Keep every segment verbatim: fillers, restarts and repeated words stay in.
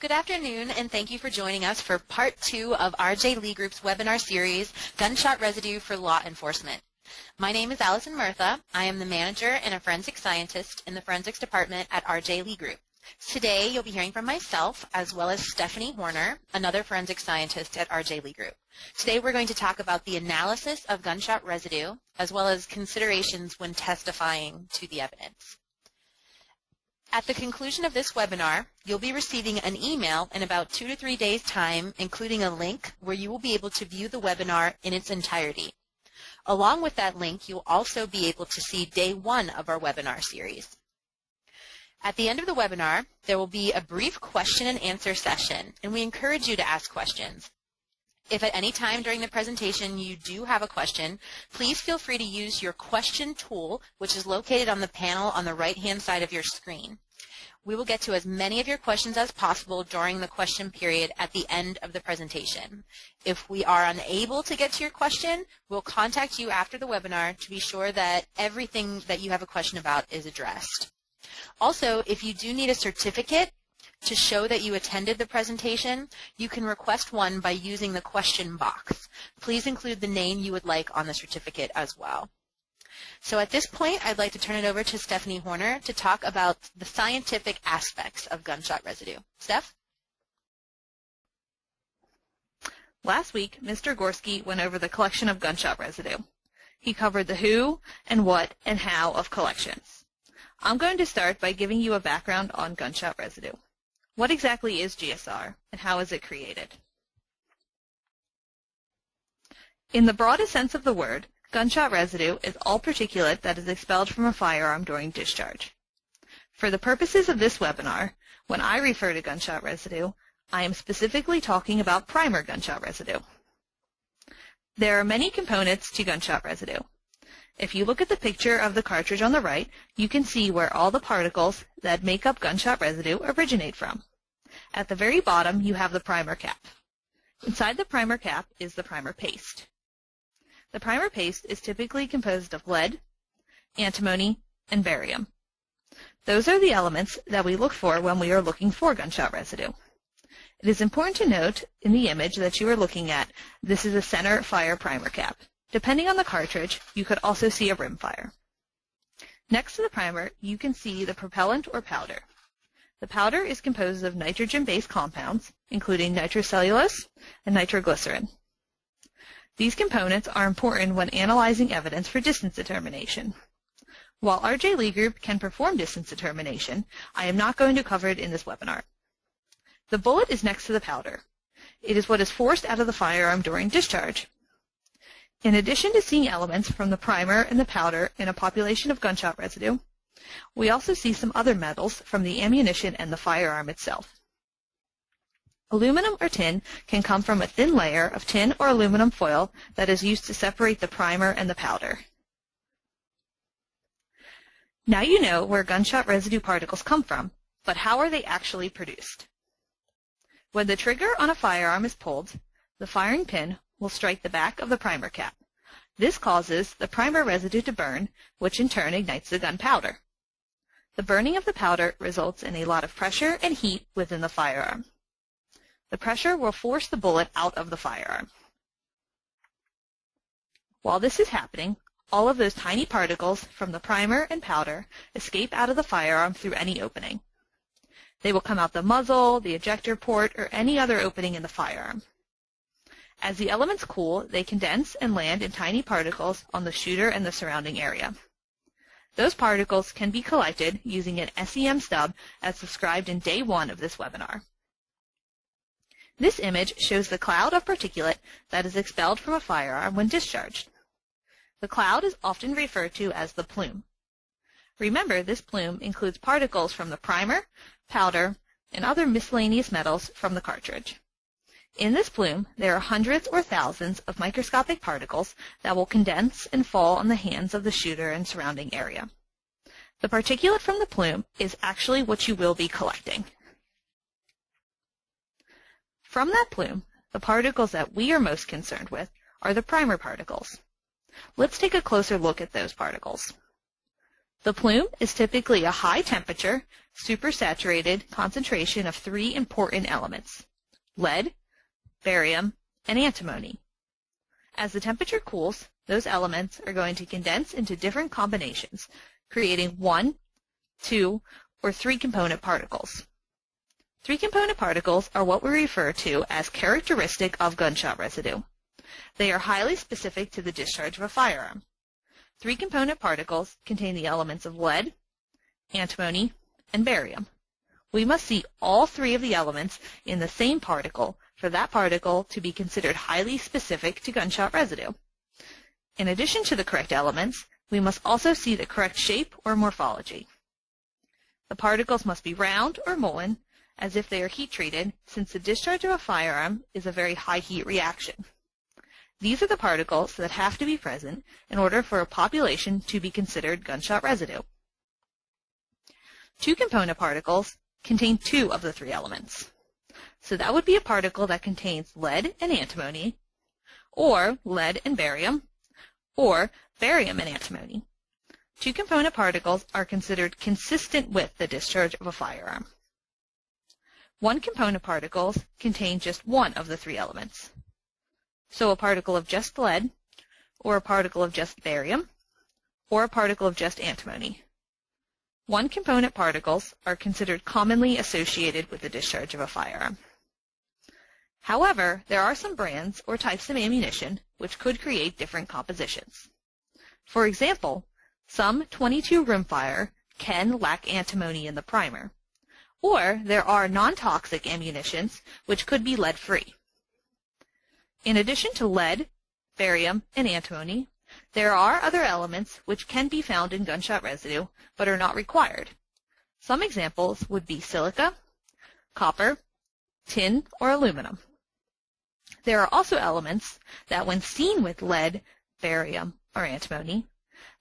Good afternoon, and thank you for joining us for part two of R J Lee Group's webinar series, Gunshot Residue for Law Enforcement. My name is Allison Murtha. I am the manager and a forensic scientist in the forensics department at R J Lee Group. Today, you'll be hearing from myself, as well as Stephanie Warner, another forensic scientist at R J Lee Group. Today, we're going to talk about the analysis of gunshot residue, as well as considerations when testifying to the evidence. At the conclusion of this webinar, you'll be receiving an email in about two to three days' time, including a link where you will be able to view the webinar in its entirety. Along with that link, you'll also be able to see day one of our webinar series. At the end of the webinar, there will be a brief question and answer session, and we encourage you to ask questions. If at any time during the presentation you do have a question, please feel free to use your question tool, which is located on the panel on the right-hand side of your screen. We will get to as many of your questions as possible during the question period at the end of the presentation. If we are unable to get to your question, we'll contact you after the webinar to be sure that everything that you have a question about is addressed. Also, if you do need a certificate to show that you attended the presentation, you can request one by using the question box. Please include the name you would like on the certificate as well. So at this point, I'd like to turn it over to Stephanie Horner to talk about the scientific aspects of gunshot residue. Steph? Last week, Mister Gorski went over the collection of gunshot residue. He covered the who and what and how of collections. I'm going to start by giving you a background on gunshot residue. What exactly is G S R, and how is it created? In the broadest sense of the word, gunshot residue is all particulate that is expelled from a firearm during discharge. For the purposes of this webinar, when I refer to gunshot residue, I am specifically talking about primer gunshot residue. There are many components to gunshot residue. If you look at the picture of the cartridge on the right, you can see where all the particles that make up gunshot residue originate from. At the very bottom, you have the primer cap. Inside the primer cap is the primer paste. The primer paste is typically composed of lead, antimony, and barium. Those are the elements that we look for when we are looking for gunshot residue. It is important to note in the image that you are looking at, this is a center fire primer cap. Depending on the cartridge, you could also see a rimfire. Next to the primer, you can see the propellant or powder. The powder is composed of nitrogen-based compounds, including nitrocellulose and nitroglycerin. These components are important when analyzing evidence for distance determination. While R J Lee Group can perform distance determination, I am not going to cover it in this webinar. The bullet is next to the powder. It is what is forced out of the firearm during discharge. In addition to seeing elements from the primer and the powder in a population of gunshot residue, we also see some other metals from the ammunition and the firearm itself. Aluminum or tin can come from a thin layer of tin or aluminum foil that is used to separate the primer and the powder. Now you know where gunshot residue particles come from, but how are they actually produced? When the trigger on a firearm is pulled, the firing pin will strike the back of the primer cap. This causes the primer residue to burn, which in turn ignites the gunpowder. The burning of the powder results in a lot of pressure and heat within the firearm. The pressure will force the bullet out of the firearm. While this is happening, all of those tiny particles from the primer and powder escape out of the firearm through any opening. They will come out the muzzle, the ejector port, or any other opening in the firearm. As the elements cool, they condense and land in tiny particles on the shooter and the surrounding area. Those particles can be collected using an S E M stub as described in day one of this webinar. This image shows the cloud of particulate that is expelled from a firearm when discharged. The cloud is often referred to as the plume. Remember, this plume includes particles from the primer, powder, and other miscellaneous metals from the cartridge. In this plume, there are hundreds or thousands of microscopic particles that will condense and fall on the hands of the shooter and surrounding area. The particulate from the plume is actually what you will be collecting. From that plume, the particles that we are most concerned with are the primer particles. Let's take a closer look at those particles. The plume is typically a high temperature, supersaturated concentration of three important elements: lead, barium, and antimony. As the temperature cools, those elements are going to condense into different combinations, creating one, two, or three component particles. Three component particles are what we refer to as characteristic of gunshot residue. They are highly specific to the discharge of a firearm. Three component particles contain the elements of lead, antimony, and barium. We must see all three of the elements in the same particle for that particle to be considered highly specific to gunshot residue. In addition to the correct elements, we must also see the correct shape or morphology. The particles must be round or molten, as if they are heat-treated, since the discharge of a firearm is a very high heat reaction. These are the particles that have to be present in order for a population to be considered gunshot residue. Two component particles contain two of the three elements. So that would be a particle that contains lead and antimony, or lead and barium, or barium and antimony. Two component particles are considered consistent with the discharge of a firearm. One component particles contain just one of the three elements. So a particle of just lead, or a particle of just barium, or a particle of just antimony. One component particles are considered commonly associated with the discharge of a firearm. However, there are some brands or types of ammunition which could create different compositions. For example, some twenty-two rimfire can lack antimony in the primer, or there are non-toxic ammunitions which could be lead-free. In addition to lead, barium, and antimony, there are other elements which can be found in gunshot residue but are not required. Some examples would be silica, copper, tin, or aluminum. There are also elements that, when seen with lead, barium, or antimony,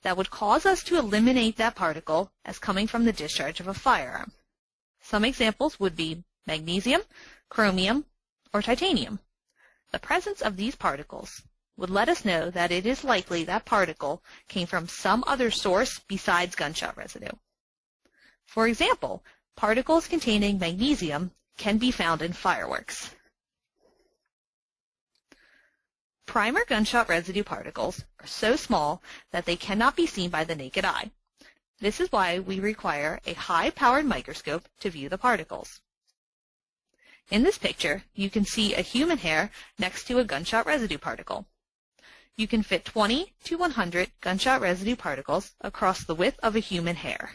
that would cause us to eliminate that particle as coming from the discharge of a firearm. Some examples would be magnesium, chromium, or titanium. The presence of these particles would let us know that it is likely that particle came from some other source besides gunshot residue. For example, particles containing magnesium can be found in fireworks. Primer gunshot residue particles are so small that they cannot be seen by the naked eye. This is why we require a high-powered microscope to view the particles. In this picture, you can see a human hair next to a gunshot residue particle. You can fit twenty to one hundred gunshot residue particles across the width of a human hair.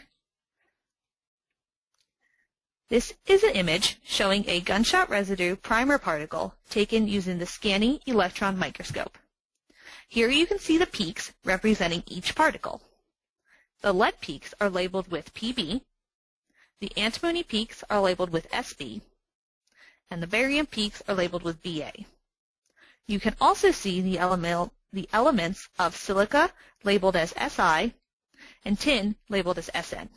This is an image showing a gunshot residue primer particle taken using the scanning electron microscope. Here you can see the peaks representing each particle. The lead peaks are labeled with P B, the antimony peaks are labeled with S B, and the barium peaks are labeled with B A. You can also see the, element, the elements of silica labeled as S I and tin labeled as S N.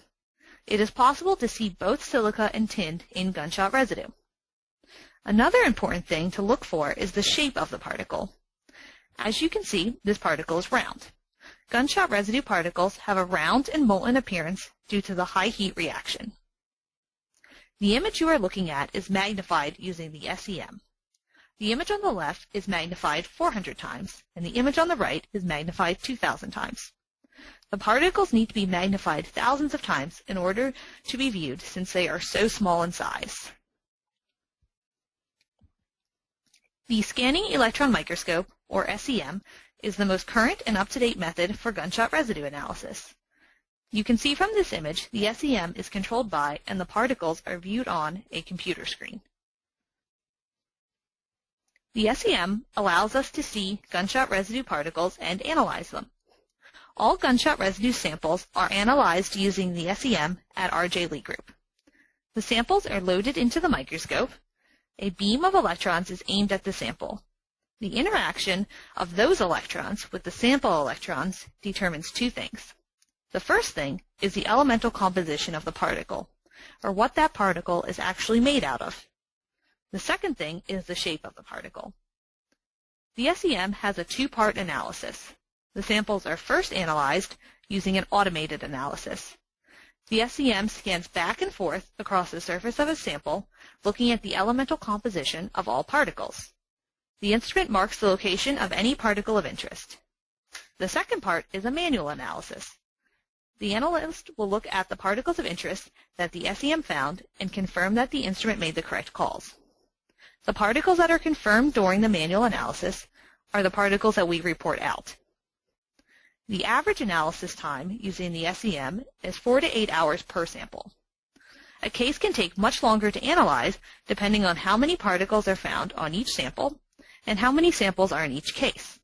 It is possible to see both silica and tin in gunshot residue. Another important thing to look for is the shape of the particle. As you can see, this particle is round. Gunshot residue particles have a round and molten appearance due to the high heat reaction. The image you are looking at is magnified using the S E M. The image on the left is magnified four hundred times, and the image on the right is magnified two thousand times. The particles need to be magnified thousands of times in order to be viewed, since they are so small in size. The scanning electron microscope, or S E M, is the most current and up-to-date method for gunshot residue analysis. You can see from this image the S E M is controlled by, and the particles are viewed on, a computer screen. The S E M allows us to see gunshot residue particles and analyze them. All gunshot residue samples are analyzed using the S E M at R J Lee Group. The samples are loaded into the microscope. A beam of electrons is aimed at the sample. The interaction of those electrons with the sample electrons determines two things. The first thing is the elemental composition of the particle, or what that particle is actually made out of. The second thing is the shape of the particle. The S E M has a two-part analysis. The samples are first analyzed using an automated analysis. The S E M scans back and forth across the surface of a sample, looking at the elemental composition of all particles. The instrument marks the location of any particle of interest. The second part is a manual analysis. The analyst will look at the particles of interest that the S E M found and confirm that the instrument made the correct calls. The particles that are confirmed during the manual analysis are the particles that we report out. The average analysis time using the S E M is four to eight hours per sample. A case can take much longer to analyze depending on how many particles are found on each sample and how many samples are in each case.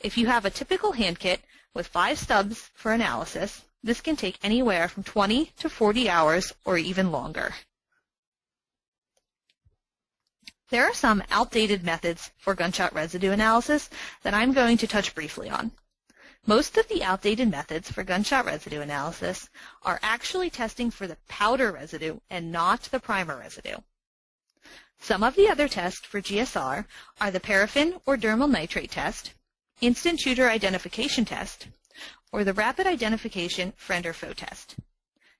If you have a typical hand kit with five stubs for analysis, this can take anywhere from twenty to forty hours or even longer. There are some outdated methods for gunshot residue analysis that I'm going to touch briefly on. Most of the outdated methods for gunshot residue analysis are actually testing for the powder residue and not the primer residue. Some of the other tests for G S R are the paraffin or dermal nitrate test, instant shooter identification test, or the rapid identification friend or foe test.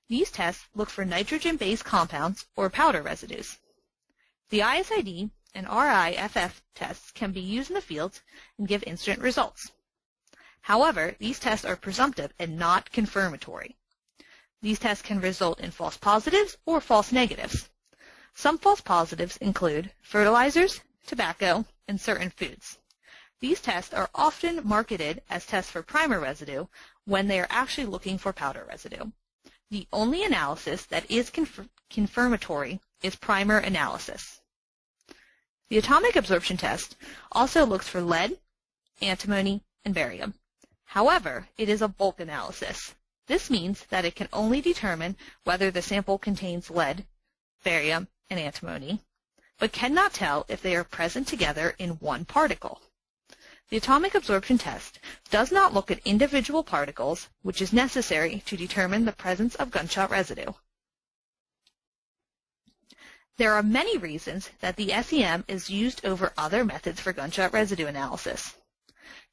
These tests look for nitrogen-based compounds or powder residues. The I S I D and RIFF tests can be used in the field and give instant results. However, these tests are presumptive and not confirmatory. These tests can result in false positives or false negatives. Some false positives include fertilizers, tobacco, and certain foods. These tests are often marketed as tests for primer residue when they are actually looking for powder residue. The only analysis that is conf- confirmatory is primer analysis. The atomic absorption test also looks for lead, antimony, and barium. However, it is a bulk analysis. This means that it can only determine whether the sample contains lead, barium, and antimony, but cannot tell if they are present together in one particle. The atomic absorption test does not look at individual particles, which is necessary to determine the presence of gunshot residue. There are many reasons that the S E M is used over other methods for gunshot residue analysis.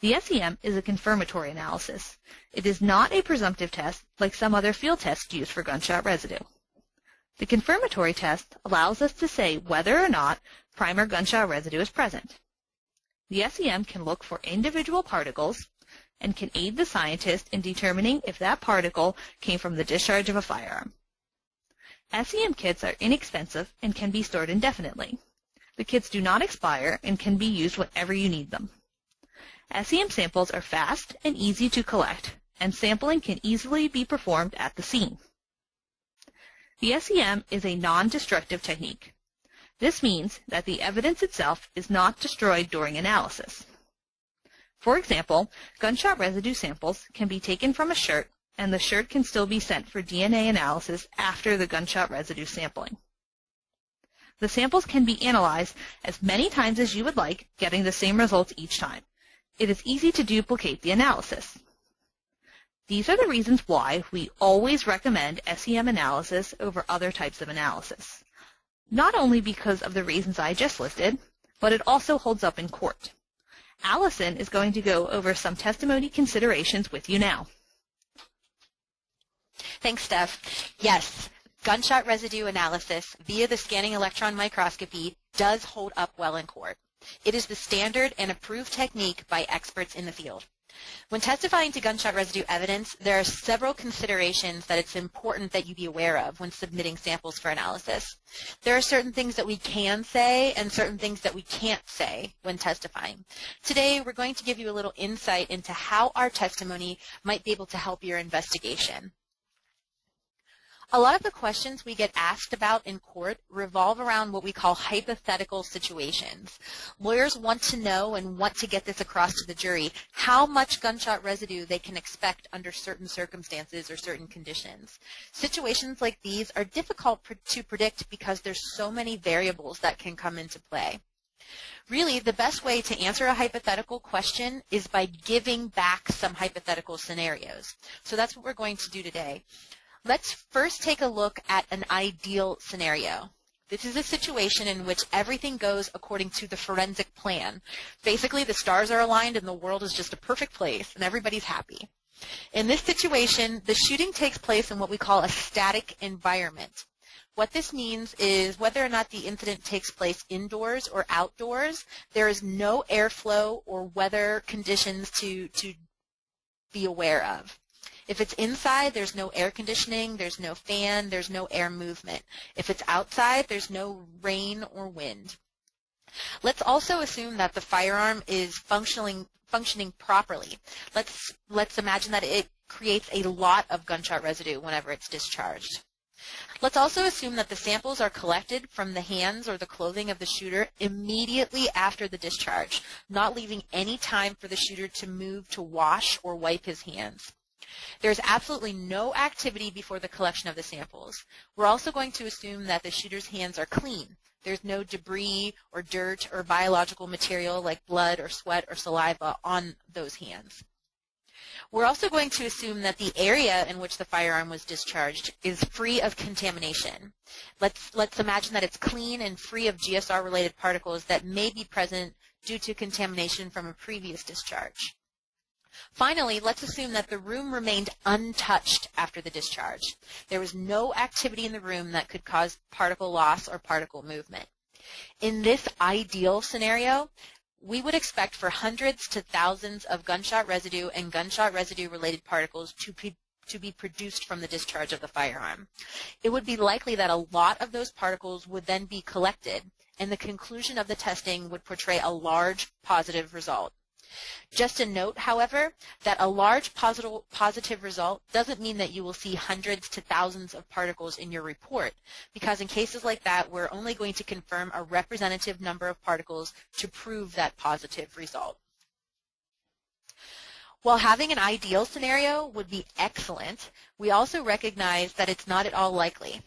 The S E M is a confirmatory analysis. It is not a presumptive test like some other field tests used for gunshot residue. The confirmatory test allows us to say whether or not primer gunshot residue is present. The S E M can look for individual particles and can aid the scientist in determining if that particle came from the discharge of a firearm. S E M kits are inexpensive and can be stored indefinitely. The kits do not expire and can be used whenever you need them. S E M samples are fast and easy to collect, and sampling can easily be performed at the scene. The S E M is a non-destructive technique. This means that the evidence itself is not destroyed during analysis. For example, gunshot residue samples can be taken from a shirt, and the shirt can still be sent for D N A analysis after the gunshot residue sampling. The samples can be analyzed as many times as you would like, getting the same results each time. It is easy to duplicate the analysis. These are the reasons why we always recommend S E M analysis over other types of analysis, not only because of the reasons I just listed, but it also holds up in court. Allison is going to go over some testimony considerations with you now. Thanks, Steph. Yes, gunshot residue analysis via the scanning electron microscopy does hold up well in court. It is the standard and approved technique by experts in the field. When testifying to gunshot residue evidence, there are several considerations that it's important that you be aware of when submitting samples for analysis. There are certain things that we can say and certain things that we can't say when testifying. Today, we're going to give you a little insight into how our testimony might be able to help your investigation. A lot of the questions we get asked about in court revolve around what we call hypothetical situations. Lawyers want to know and want to get this across to the jury how much gunshot residue they can expect under certain circumstances or certain conditions. Situations like these are difficult pr- to predict because there's so many variables that can come into play. Really, the best way to answer a hypothetical question is by giving back some hypothetical scenarios. So that's what we're going to do today. Let's first take a look at an ideal scenario. This is a situation in which everything goes according to the forensic plan. Basically, the stars are aligned and the world is just a perfect place and everybody's happy. In this situation, the shooting takes place in what we call a static environment. What this means is whether or not the incident takes place indoors or outdoors, there is no airflow or weather conditions to, to be aware of. If it's inside, there's no air conditioning, there's no fan, there's no air movement. If it's outside, there's no rain or wind. Let's also assume that the firearm is functioning functioning properly. Let's let's imagine that it creates a lot of gunshot residue whenever it's discharged. Let's also assume that the samples are collected from the hands or the clothing of the shooter immediately after the discharge, not leaving any time for the shooter to move to wash or wipe his hands. There's absolutely no activity before the collection of the samples. We're also going to assume that the shooter's hands are clean. There's no debris or dirt or biological material like blood or sweat or saliva on those hands. We're also going to assume that the area in which the firearm was discharged is free of contamination. Let's, let's imagine that it's clean and free of G S R-related particles that may be present due to contamination from a previous discharge. Finally, let's assume that the room remained untouched after the discharge. There was no activity in the room that could cause particle loss or particle movement. In this ideal scenario, we would expect for hundreds to thousands of gunshot residue and gunshot residue-related particles to be, to be produced from the discharge of the firearm. It would be likely that a lot of those particles would then be collected, and the conclusion of the testing would portray a large positive result. Just a note, however, that a large positive result doesn't mean that you will see hundreds to thousands of particles in your report, because in cases like that, we're only going to confirm a representative number of particles to prove that positive result. While having an ideal scenario would be excellent, we also recognize that it's not at all likely.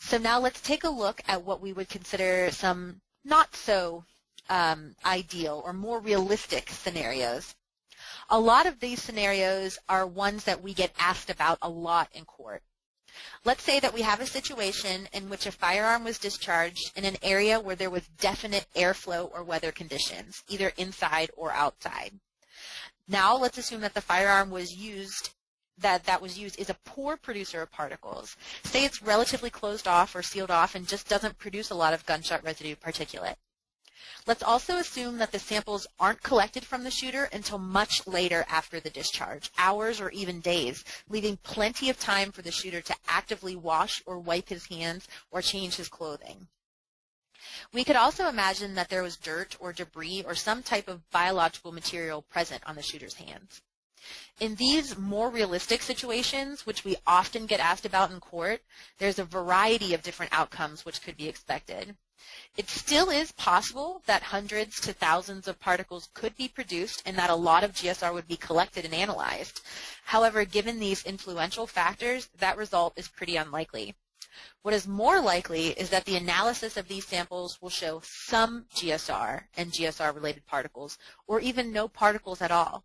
So now let's take a look at what we would consider some not so Um, ideal or more realistic scenarios. A lot of these scenarios are ones that we get asked about a lot in court. Let's say that we have a situation in which a firearm was discharged in an area where there was definite airflow or weather conditions, either inside or outside. Now let's assume that the firearm was used that that was used is a poor producer of particles. Say it's relatively closed off or sealed off and just doesn't produce a lot of gunshot residue particulate. Let's also assume that the samples aren't collected from the shooter until much later after the discharge, hours or even days, leaving plenty of time for the shooter to actively wash or wipe his hands or change his clothing. We could also imagine that there was dirt or debris or some type of biological material present on the shooter's hands. In these more realistic situations, which we often get asked about in court, there's a variety of different outcomes which could be expected. It still is possible that hundreds to thousands of particles could be produced and that a lot of G S R would be collected and analyzed. However, given these influential factors, that result is pretty unlikely. What is more likely is that the analysis of these samples will show some G S R and G S R-related particles, or even no particles at all.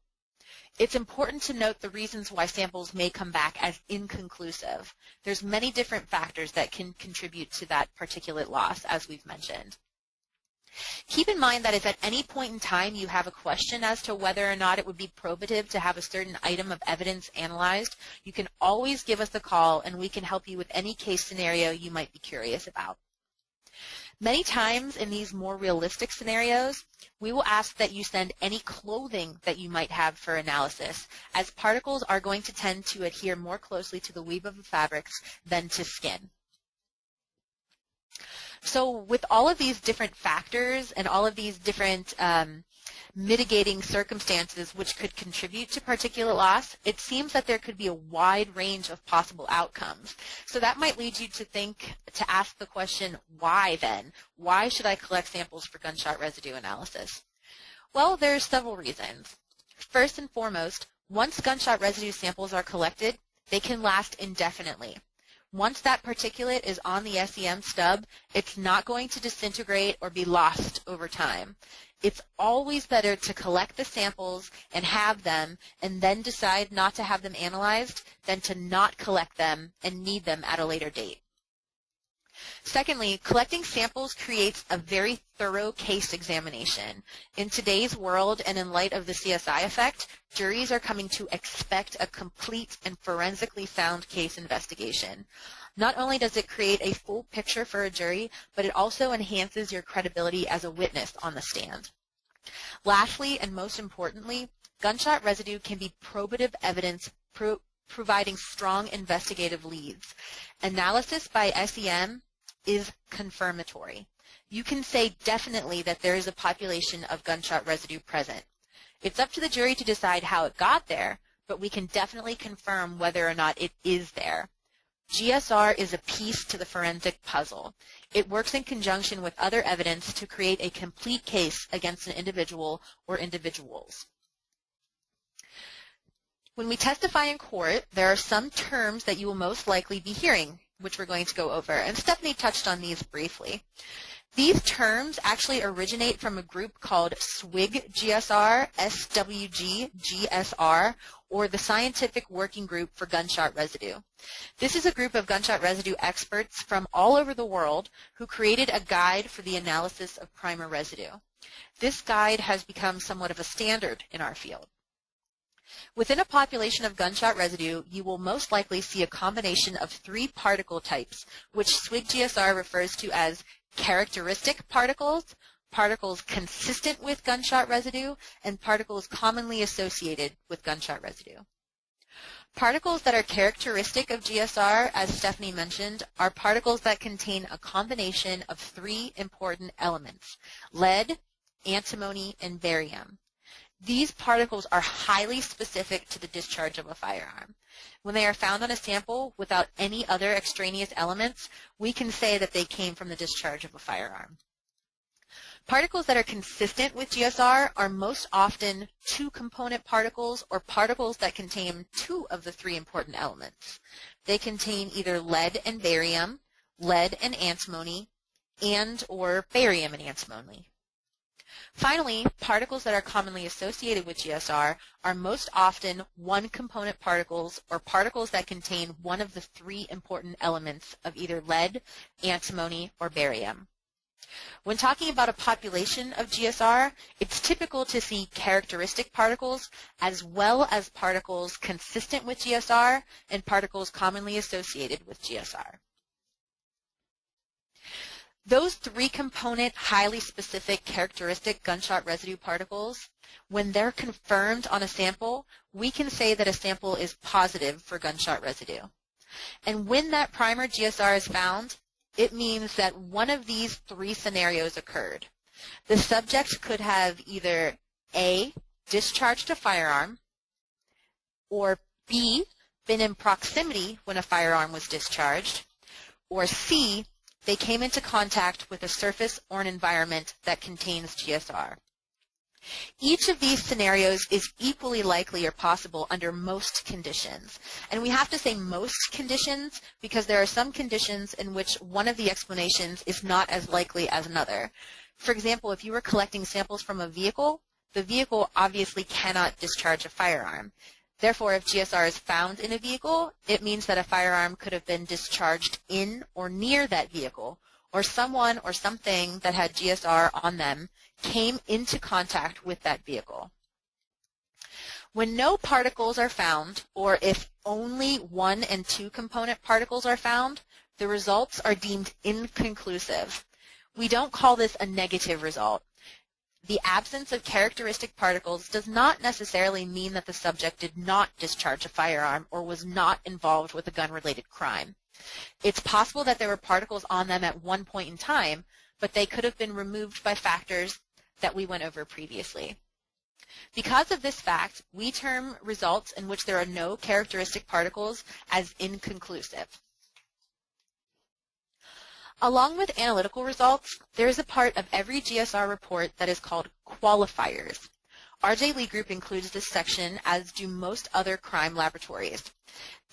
It's important to note the reasons why samples may come back as inconclusive. There's many different factors that can contribute to that particulate loss, as we've mentioned. Keep in mind that if at any point in time you have a question as to whether or not it would be probative to have a certain item of evidence analyzed, you can always give us a call and we can help you with any case scenario you might be curious about. Many times in these more realistic scenarios, we will ask that you send any clothing that you might have for analysis, as particles are going to tend to adhere more closely to the weave of the fabrics than to skin. So with all of these different factors and all of these different um, mitigating circumstances which could contribute to particulate loss, it seems that there could be a wide range of possible outcomes. So that might lead you to think, to ask the question, why then? Why should I collect samples for gunshot residue analysis? Well, there are several reasons. First and foremost, once gunshot residue samples are collected, they can last indefinitely. Once that particulate is on the S E M stub, it's not going to disintegrate or be lost over time. It's always better to collect the samples and have them and then decide not to have them analyzed than to not collect them and need them at a later date. Secondly, collecting samples creates a very thorough case examination. In today's world and in light of the C S I effect, juries are coming to expect a complete and forensically sound case investigation. Not only does it create a full picture for a jury, but it also enhances your credibility as a witness on the stand. Lastly, and most importantly, gunshot residue can be probative evidence pro providing strong investigative leads. Analysis by S E M is confirmatory. You can say definitely that there is a population of gunshot residue present. It's up to the jury to decide how it got there, but we can definitely confirm whether or not it is there. G S R is a piece to the forensic puzzle. It works in conjunction with other evidence to create a complete case against an individual or individuals. When we testify in court, there are some terms that you will most likely be hearing, which we're going to go over, and Stephanie touched on these briefly. These terms actually originate from a group called SWIG G S R, S W G G S R, or the Scientific Working Group for Gunshot Residue. This is a group of gunshot residue experts from all over the world who created a guide for the analysis of primer residue. This guide has become somewhat of a standard in our field. Within a population of gunshot residue, you will most likely see a combination of three particle types, which SWIG G S R refers to as characteristic particles, particles consistent with gunshot residue, and particles commonly associated with gunshot residue. Particles that are characteristic of G S R, as Stephanie mentioned, are particles that contain a combination of three important elements: lead, antimony, and barium. These particles are highly specific to the discharge of a firearm. When they are found on a sample without any other extraneous elements, we can say that they came from the discharge of a firearm. Particles that are consistent with G S R are most often two-component particles or particles that contain two of the three important elements. They contain either lead and barium, lead and antimony, and or barium and antimony. Finally, particles that are commonly associated with G S R are most often one-component particles or particles that contain one of the three important elements of either lead, antimony, or barium. When talking about a population of G S R, it's typical to see characteristic particles as well as particles consistent with G S R and particles commonly associated with G S R. Those three-component, highly specific, characteristic gunshot residue particles, when they're confirmed on a sample, we can say that a sample is positive for gunshot residue. And when that primer G S R is found, it means that one of these three scenarios occurred. The subject could have either A, discharged a firearm, or B, been in proximity when a firearm was discharged, or C, they came into contact with a surface or an environment that contains G S R. Each of these scenarios is equally likely or possible under most conditions. And we have to say most conditions because there are some conditions in which one of the explanations is not as likely as another. For example, if you were collecting samples from a vehicle, the vehicle obviously cannot discharge a firearm. Therefore, if G S R is found in a vehicle, it means that a firearm could have been discharged in or near that vehicle, or someone or something that had G S R on them came into contact with that vehicle. When no particles are found, or if only one and two component particles are found, the results are deemed inconclusive. We don't call this a negative result. The absence of characteristic particles does not necessarily mean that the subject did not discharge a firearm or was not involved with a gun-related crime. It's possible that there were particles on them at one point in time, but they could have been removed by factors that we went over previously. Because of this fact, we term results in which there are no characteristic particles as inconclusive. Along with analytical results, there is a part of every G S R report that is called qualifiers. R J Lee Group includes this section, as do most other crime laboratories.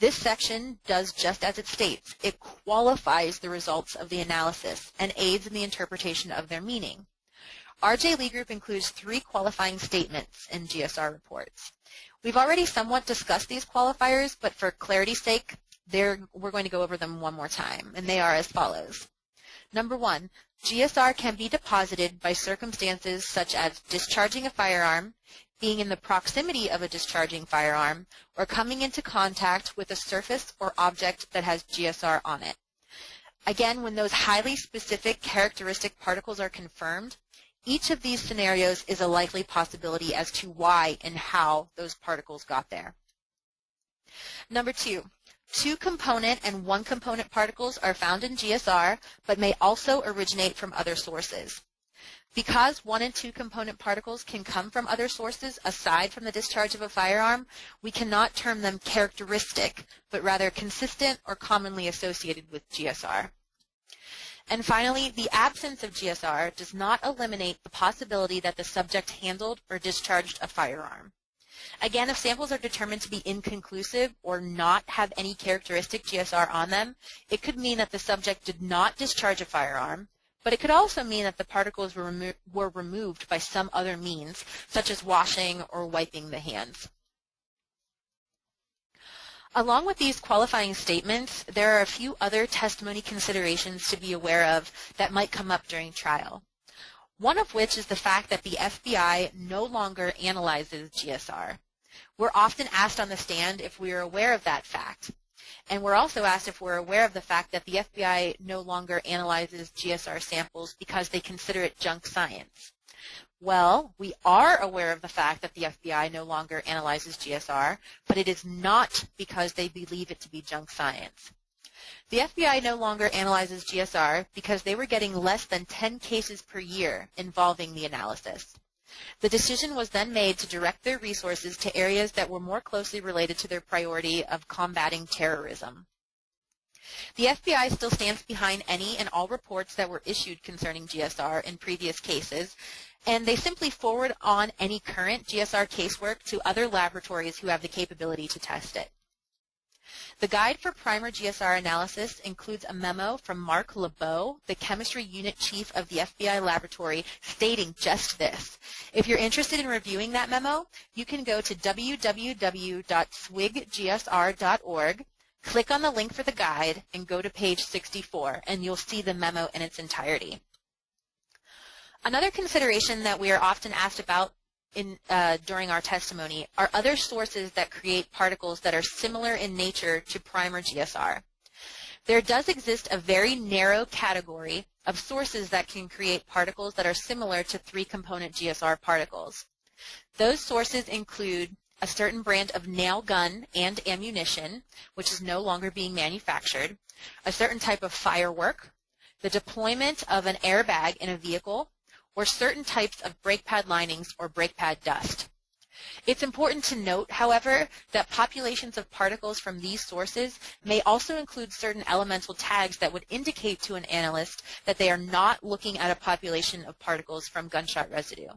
This section does just as it states. It qualifies the results of the analysis and aids in the interpretation of their meaning. R J Lee Group includes three qualifying statements in G S R reports. We've already somewhat discussed these qualifiers, but for clarity's sake, we're going to go over them one more time, and they are as follows. Number one, G S R can be deposited by circumstances such as discharging a firearm, being in the proximity of a discharging firearm, or coming into contact with a surface or object that has G S R on it. Again, when those highly specific characteristic particles are confirmed, each of these scenarios is a likely possibility as to why and how those particles got there. Number two, two-component and one-component particles are found in G S R, but may also originate from other sources. Because one and two-component particles can come from other sources aside from the discharge of a firearm, we cannot term them characteristic, but rather consistent or commonly associated with G S R. And finally, the absence of G S R does not eliminate the possibility that the subject handled or discharged a firearm. Again, if samples are determined to be inconclusive or not have any characteristic G S R on them, it could mean that the subject did not discharge a firearm, but it could also mean that the particles were, remo- were removed by some other means, such as washing or wiping the hands. Along with these qualifying statements, there are a few other testimony considerations to be aware of that might come up during trial. One of which is the fact that the F B I no longer analyzes G S R. We're often asked on the stand if we are aware of that fact. And we're also asked if we're aware of the fact that the F B I no longer analyzes G S R samples because they consider it junk science. Well, we are aware of the fact that the F B I no longer analyzes G S R, but it is not because they believe it to be junk science. The F B I no longer analyzes G S R because they were getting less than ten cases per year involving the analysis. The decision was then made to direct their resources to areas that were more closely related to their priority of combating terrorism. The F B I still stands behind any and all reports that were issued concerning G S R in previous cases, and they simply forward on any current G S R casework to other laboratories who have the capability to test it. The guide for primer G S R analysis includes a memo from Mark LeBeau, the chemistry unit chief of the F B I laboratory, stating just this. If you're interested in reviewing that memo, you can go to w w w dot swig g s r dot org, click on the link for the guide and go to page sixty-four, and you'll see the memo in its entirety. Another consideration that we are often asked about in, uh, during our testimony are other sources that create particles that are similar in nature to primer G S R. There does exist a very narrow category of sources that can create particles that are similar to three-component G S R particles. Those sources include a certain brand of nail gun and ammunition, which is no longer being manufactured, a certain type of firework, the deployment of an airbag in a vehicle, or certain types of brake pad linings or brake pad dust. It's important to note, however, that populations of particles from these sources may also include certain elemental tags that would indicate to an analyst that they are not looking at a population of particles from gunshot residue.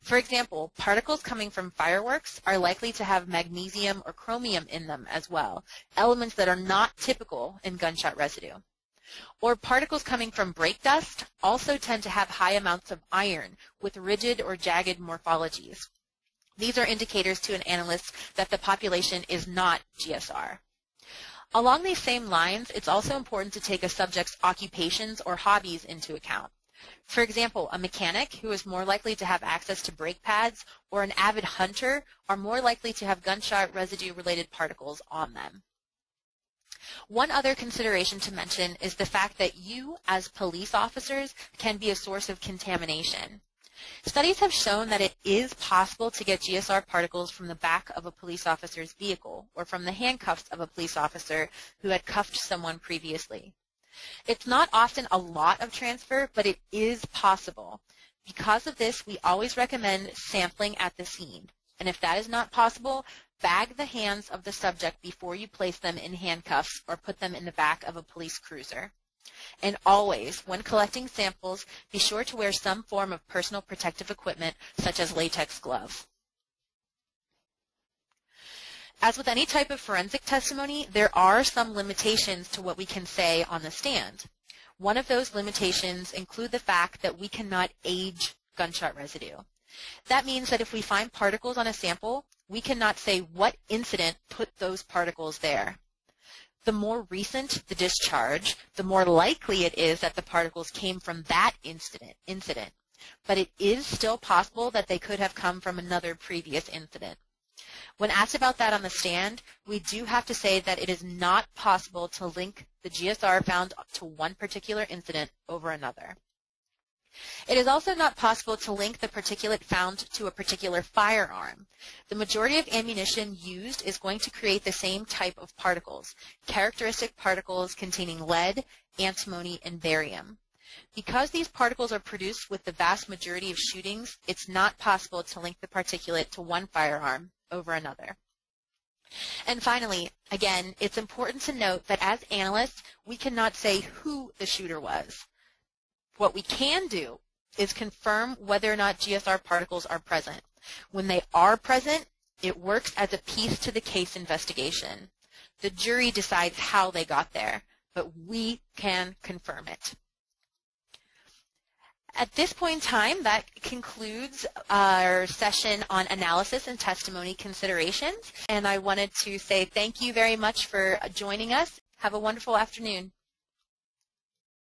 For example, particles coming from fireworks are likely to have magnesium or chromium in them as well, elements that are not typical in gunshot residue. Or particles coming from brake dust also tend to have high amounts of iron with rigid or jagged morphologies. These are indicators to an analyst that the population is not G S R. Along these same lines, it's also important to take a subject's occupations or hobbies into account. For example, a mechanic who is more likely to have access to brake pads or an avid hunter are more likely to have gunshot residue-related particles on them. One other consideration to mention is the fact that you, as police officers, can be a source of contamination. Studies have shown that it is possible to get G S R particles from the back of a police officer's vehicle or from the handcuffs of a police officer who had cuffed someone previously. It's not often a lot of transfer, but it is possible. Because of this, we always recommend sampling at the scene. And if that is not possible, bag the hands of the subject before you place them in handcuffs or put them in the back of a police cruiser. And always, when collecting samples, be sure to wear some form of personal protective equipment, such as latex gloves. As with any type of forensic testimony, there are some limitations to what we can say on the stand. One of those limitations include the fact that we cannot age gunshot residue. That means that if we find particles on a sample, we cannot say what incident put those particles there. the more recent the discharge, the more likely it is that the particles came from that incident. incident. But it is still possible that they could have come from another previous incident. When asked about that on the stand, we do have to say that it is not possible to link the G S R found to one particular incident over another. It is also not possible to link the particulate found to a particular firearm. The majority of ammunition used is going to create the same type of particles, characteristic particles containing lead, antimony, and barium. Because these particles are produced with the vast majority of shootings, it's not possible to link the particulate to one firearm over another. And finally, again, it's important to note that as analysts, we cannot say who the shooter was. What we can do is confirm whether or not G S R particles are present. When they are present, it works as a piece to the case investigation. The jury decides how they got there, but we can confirm it. At this point in time, that concludes our session on analysis and testimony considerations. And I wanted to say thank you very much for joining us. Have a wonderful afternoon.